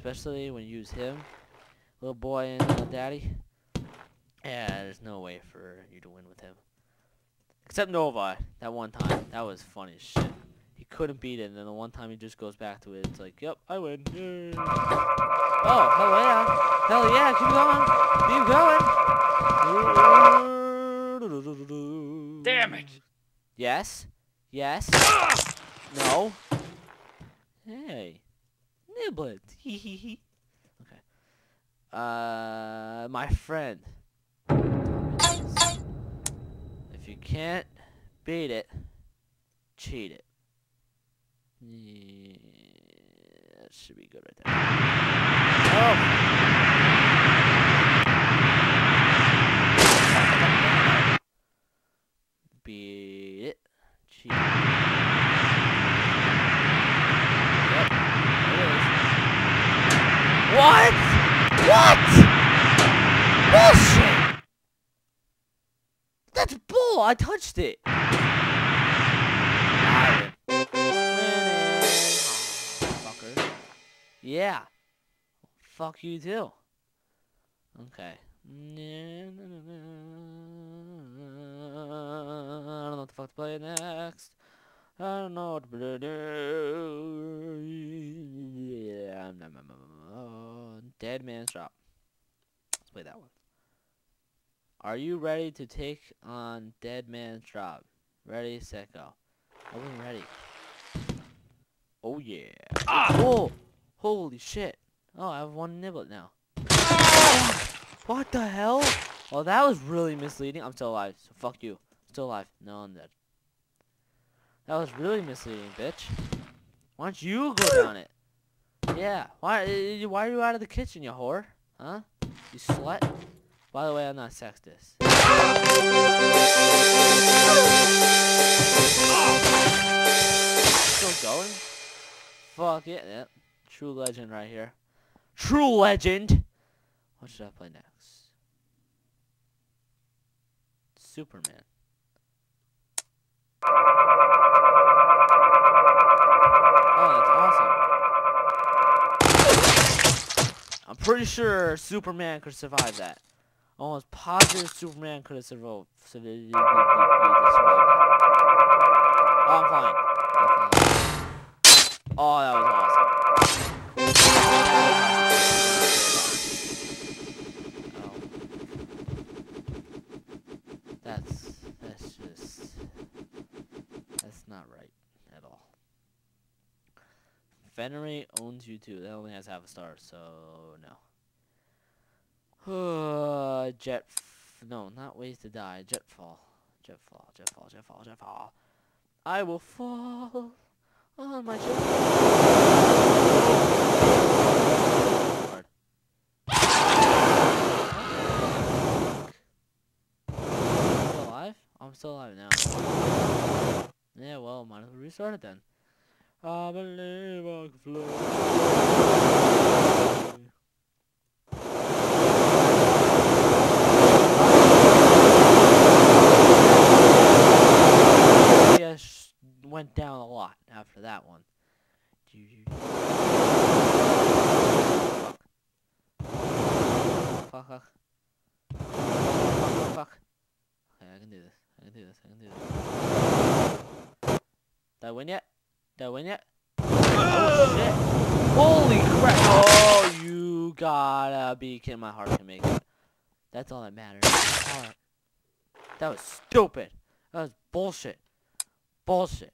especially when you use him, little boy and little daddy. Yeah, there's no way for you to win with him. Except Novi, that one time. That was funny as shit. He couldn't beat it, and then the one time he just goes back to it, it's like, yep, I win. Yay. Oh, hell yeah. Hell yeah, keep going. Keep going. Damn it. Yes. Yes. No. Hey. Niblet. Hee. Okay. My friend. If you can't beat it, cheat it. Yeah, that should be good right there. Oh. Beat it. Cheat it. What? What? Bullshit! That's bull! I touched it! Fucker. Yeah. Fuck you too. Okay. I don't know what the fuck to play next. I don't know what to do. Yeah, Dead Man's Drop. Let's play that one. Are you ready to take on Dead Man's Drop? Ready, set, go. I wasn't ready. Oh yeah. Ah! Oh! Holy shit. Oh, I have one Niblet now. What the hell? Oh, that was really misleading. I'm still alive, so fuck you. I'm still alive. No, I'm dead. That was really misleading, bitch. Why don't you go down it? Yeah. Why are you out of the kitchen, you whore? Huh? You slut? By the way, I'm not sexist. Still going? Fuck it. Yeah. True legend right here. True legend! What should I play next? Superman. I'm pretty sure Superman could survive that. Almost positive Superman could have survived. Oh, I'm fine. Oh, that was awesome. Oh. That's not right at all. Venery owns you too. That only has half a star, so no. No, not ways to die. Jetfall. I will fall on my jetfall. Still alive? I'm still alive now. Yeah, well, might as well restart it then. I believe I can fly. Yeah, went down a lot after that one. Fuck. Okay, I can do this. Did I win yet? Oh shit! Holy crap! Oh, you gotta be kidding! My heart can make it. That's all that matters. Right. That was stupid. That was bullshit. Bullshit.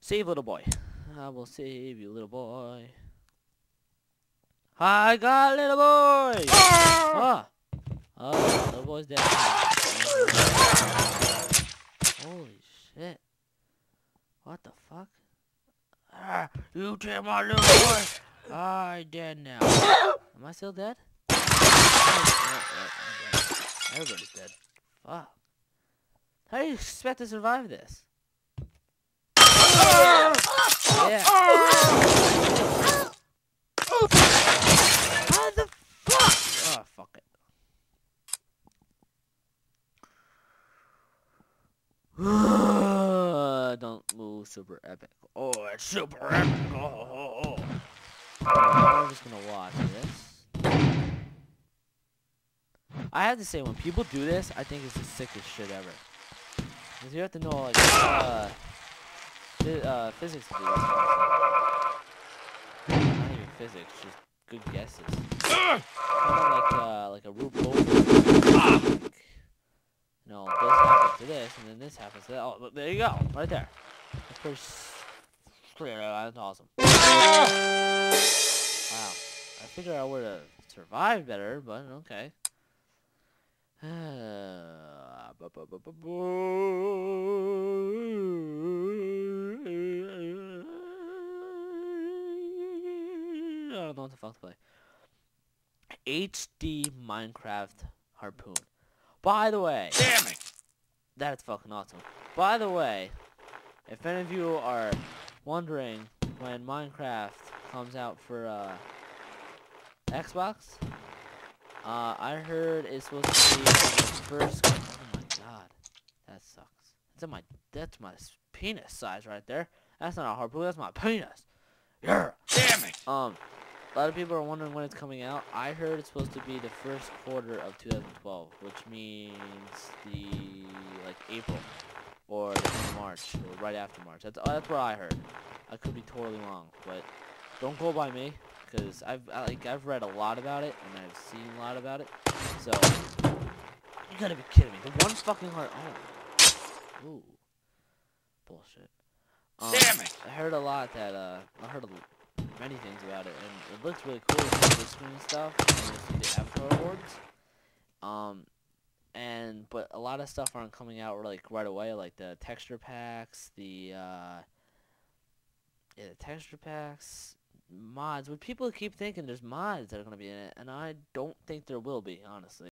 Save little boy. I will save you, little boy. I got little boy. Ah. Oh, little boy's dead. Holy shit. What the fuck? Ah, you take my little boy. I'm dead now. Am I still dead? I'm dead. Everybody's dead. Fuck. How do you expect to survive this? Yeah. How the fuck? Oh, fuck it. super epic. Oh, it's super epic. Oh. I'm just gonna watch this. I have to say, when people do this, I think it's the sickest shit ever. Cause you have to know, like, physics to do this kind of stuff. Not even physics, just good guesses. Kind of like a root bowl. No, this happens to this, and then this happens to that. Oh, there you go, right there. That's pretty that's awesome. Wow, I figured I would have survived better, but okay. I don't know what the fuck to play. HD Minecraft Harpoon. By the way, damn it, that's fucking awesome. By the way, if any of you are wondering when Minecraft comes out for Xbox, I heard it's supposed to be the first. Oh my god, that sucks. That's my penis size right there. That's not a harpoon. That's my penis. Yeah. Damn it. A lot of people are wondering when it's coming out. I heard it's supposed to be the first quarter of 2012, which means like April or March or right after March. That's what I heard. I could be totally wrong, but don't go by me because I've read a lot about it and I've seen a lot about it. So you gotta be kidding me. The one fucking heart. Oh, ooh, bullshit. Damn it! I heard many things about it, and it looks really cool. It's the screen stuff, and it's the Avatar Awards, but a lot of stuff aren't coming out like right away, like the texture packs, the texture packs, mods. Would people keep thinking there's mods that are gonna be in it, and I don't think there will be, honestly.